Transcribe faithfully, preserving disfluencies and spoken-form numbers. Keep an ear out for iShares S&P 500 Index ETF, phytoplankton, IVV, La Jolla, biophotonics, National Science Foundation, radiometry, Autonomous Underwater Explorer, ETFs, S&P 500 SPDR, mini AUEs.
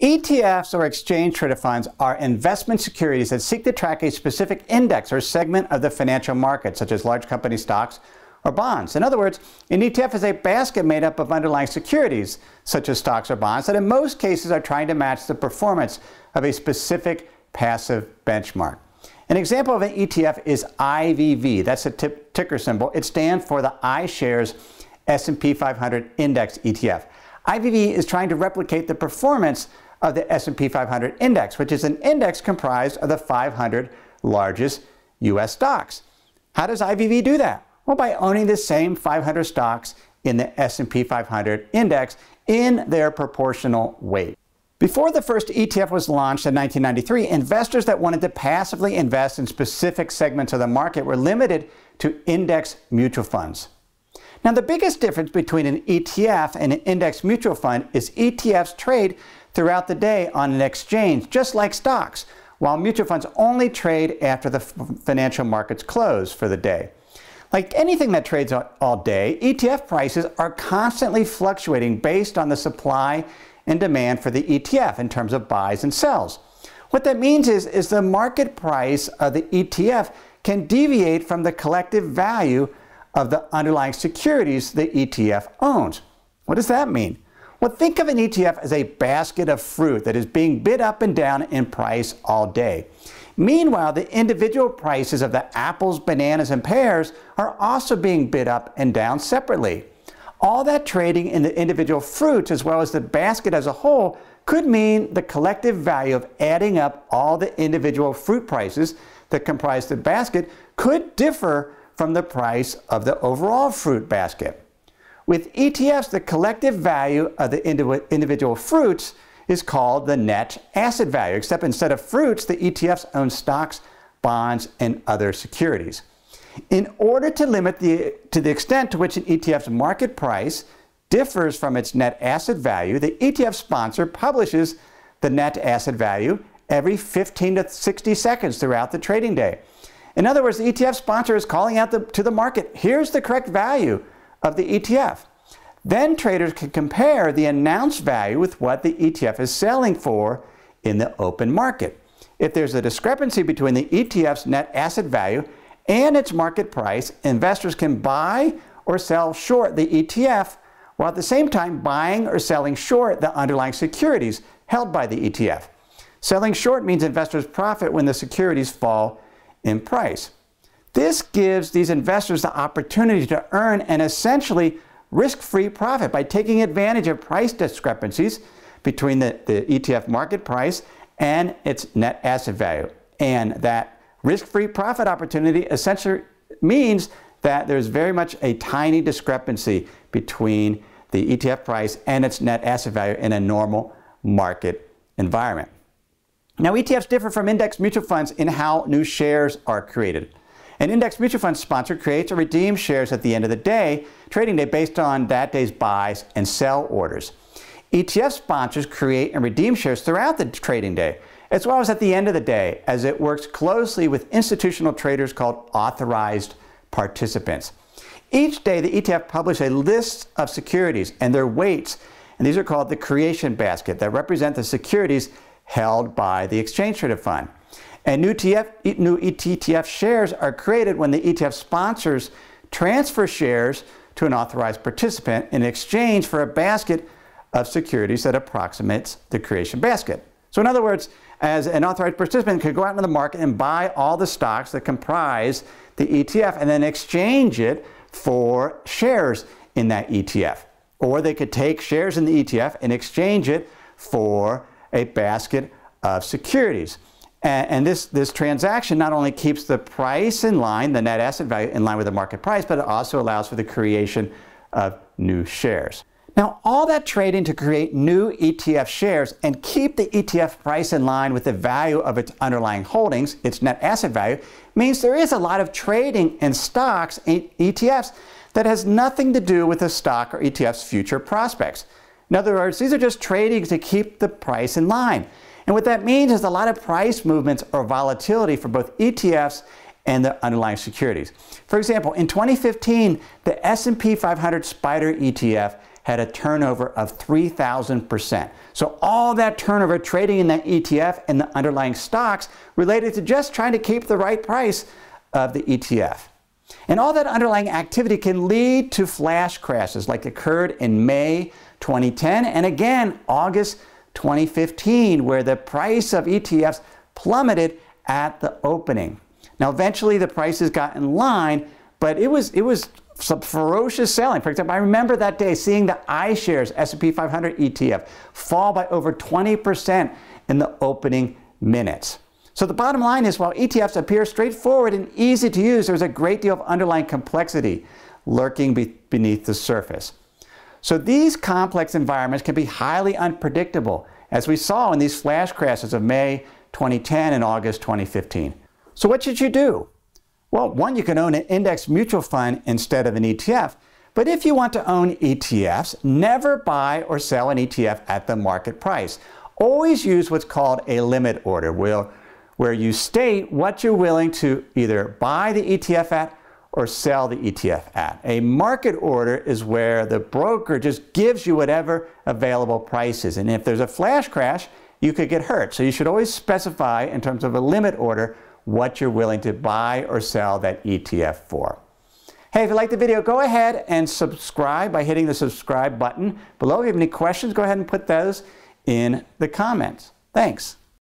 E T Fs, or exchange-traded funds, are investment securities that seek to track a specific index or segment of the financial market, such as large company stocks or bonds. In other words, an E T F is a basket made up of underlying securities, such as stocks or bonds, that in most cases are trying to match the performance of a specific passive benchmark. An example of an E T F is I V V. That's a ticker symbol. It stands for the iShares S and P five hundred Index E T F. I V V is trying to replicate the performance of the S and P five hundred Index, which is an index comprised of the five hundred largest U S stocks. How does I V V do that? Well, by owning the same five hundred stocks in the S and P five hundred Index in their proportional weight. Before the first E T F was launched in nineteen ninety-three, investors that wanted to passively invest in specific segments of the market were limited to index mutual funds. Now, the biggest difference between an E T F and an index mutual fund is E T Fs trade throughout the day on an exchange, just like stocks, while mutual funds only trade after the financial markets close for the day. Like anything that trades all day, E T F prices are constantly fluctuating based on the supply and demand for the E T F in terms of buys and sells. What that means is, is the market price of the E T F can deviate from the collective value of the underlying securities the E T F owns. What does that mean? Well, think of an E T F as a basket of fruit that is being bid up and down in price all day. Meanwhile, the individual prices of the apples, bananas, and pears are also being bid up and down separately. All that trading in the individual fruits as well as the basket as a whole could mean the collective value of adding up all the individual fruit prices that comprise the basket could differ from the price of the overall fruit basket. With E T Fs, the collective value of the individual fruits is called the net asset value, except instead of fruits, the E T Fs own stocks, bonds, and other securities. In order to limit the, to the extent to which an E T F's market price differs from its net asset value, the E T F sponsor publishes the net asset value every fifteen to sixty seconds throughout the trading day. In other words, the E T F sponsor is calling out the, to the market, here's the correct value of the E T F. Then traders can compare the announced value with what the E T F is selling for in the open market. If there's a discrepancy between the E T F's net asset value and its market price, investors can buy or sell short the E T F, while at the same time buying or selling short the underlying securities held by the E T F. Selling short means investors profit when the securities fall in price. This gives these investors the opportunity to earn an essentially risk-free profit by taking advantage of price discrepancies between the, the E T F market price and its net asset value. And that risk-free profit opportunity essentially means that there's very much a tiny discrepancy between the E T F price and its net asset value in a normal market environment. Now, E T Fs differ from index mutual funds in how new shares are created. An index mutual fund sponsor creates or redeems shares at the end of the day, trading day, based on that day's buys and sell orders. E T F sponsors create and redeem shares throughout the trading day, as well as at the end of the day, as it works closely with institutional traders called authorized participants. Each day, the E T F publishes a list of securities and their weights, and these are called the creation basket, that represent the securities held by the exchange-traded fund. And new E T F shares are created when the E T F sponsors transfer shares to an authorized participant in exchange for a basket of securities that approximates the creation basket. So in other words, as an authorized participant could go out into the market and buy all the stocks that comprise the E T F and then exchange it for shares in that E T F. Or they could take shares in the E T F and exchange it for a basket of securities. And this, this transaction not only keeps the price in line, the net asset value in line with the market price, but it also allows for the creation of new shares. Now, all that trading to create new E T F shares and keep the E T F price in line with the value of its underlying holdings, its net asset value, means there is a lot of trading in stocks and E T Fs that has nothing to do with the stock or E T F's future prospects. In other words, these are just trading to keep the price in line. And what that means is a lot of price movements or volatility for both E T Fs and the underlying securities. For example, in twenty fifteen, the S and P five hundred SPDR E T F had a turnover of three thousand percent. So all that turnover trading in that E T F and the underlying stocks related to just trying to keep the right price of the E T F. And all that underlying activity can lead to flash crashes like occurred in May twenty ten and again August twenty fifteen, where the price of E T Fs plummeted at the opening. Now eventually the prices got in line, but it was, it was some ferocious selling. For example, I remember that day seeing the iShares S and P five hundred E T F fall by over twenty percent in the opening minutes. So the bottom line is, while E T Fs appear straightforward and easy to use, there's a great deal of underlying complexity lurking be beneath the surface. So these complex environments can be highly unpredictable, as we saw in these flash crashes of May twenty ten and August twenty fifteen. So what should you do? Well, one, you can own an index mutual fund instead of an E T F. But if you want to own E T Fs, never buy or sell an E T F at the market price. Always use what's called a limit order, where where you state what you're willing to either buy the E T F at or sell the E T F at. A market order is where the broker just gives you whatever available price is. And if there's a flash crash, you could get hurt. So you should always specify in terms of a limit order what you're willing to buy or sell that E T F for. Hey, if you liked the video, go ahead and subscribe by hitting the subscribe button below. If you have any questions, go ahead and put those in the comments. Thanks.